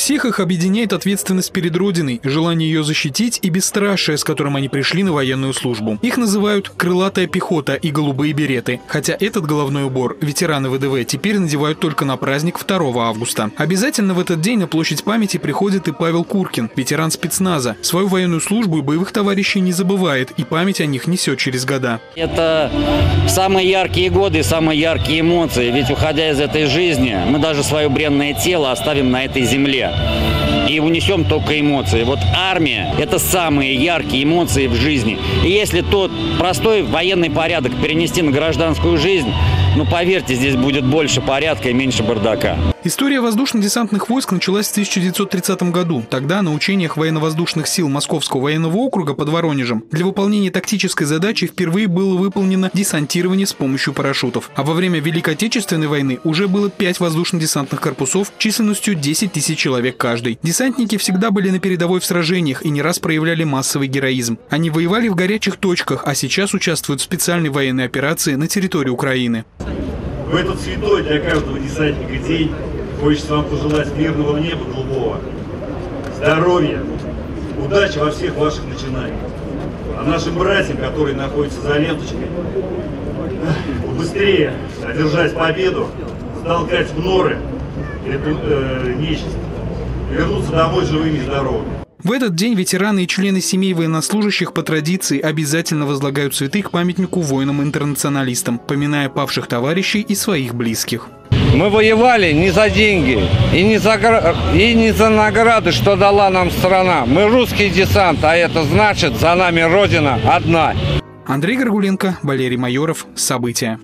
Всех их объединяет ответственность перед Родиной, желание ее защитить и бесстрашие, с которым они пришли на военную службу. Их называют «крылатая пехота» и «голубые береты». Хотя этот головной убор ветераны ВДВ теперь надевают только на праздник 2 августа. Обязательно в этот день на площадь памяти приходит и Павел Куркин, ветеран спецназа. Свою военную службу и боевых товарищей не забывает, и память о них несет через года. Это самые яркие годы, самые яркие эмоции, ведь уходя из этой жизни, мы даже свое бренное тело оставим на этой земле и унесем только эмоции. Вот армия – это самые яркие эмоции в жизни. И если тот простой военный порядок перенести на гражданскую жизнь, ну поверьте, здесь будет больше порядка и меньше бардака. История воздушно-десантных войск началась в 1930 году. Тогда на учениях военно-воздушных сил Московского военного округа под Воронежем для выполнения тактической задачи впервые было выполнено десантирование с помощью парашютов. А во время Великой Отечественной войны уже было 5 воздушно-десантных корпусов численностью 10 тысяч человек каждый. Десантники всегда были на передовой в сражениях и не раз проявляли массовый героизм. Они воевали в горячих точках, а сейчас участвуют в специальной военной операции на территории Украины. В этот святой для каждого десантника день хочется вам пожелать мирного неба голубого, здоровья, удачи во всех ваших начинаниях. А нашим братьям, которые находятся за ленточкой, быстрее одержать победу, столкать в норы нечисть, вернуться домой живыми и здоровыми. В этот день ветераны и члены семей военнослужащих по традиции обязательно возлагают цветы к памятнику воинам-интернационалистам, поминая павших товарищей и своих близких. Мы воевали не за деньги и не за награды, что дала нам страна. Мы русский десант, а это значит, за нами Родина одна. Андрей Горгуленко, Валерий Майоров. События.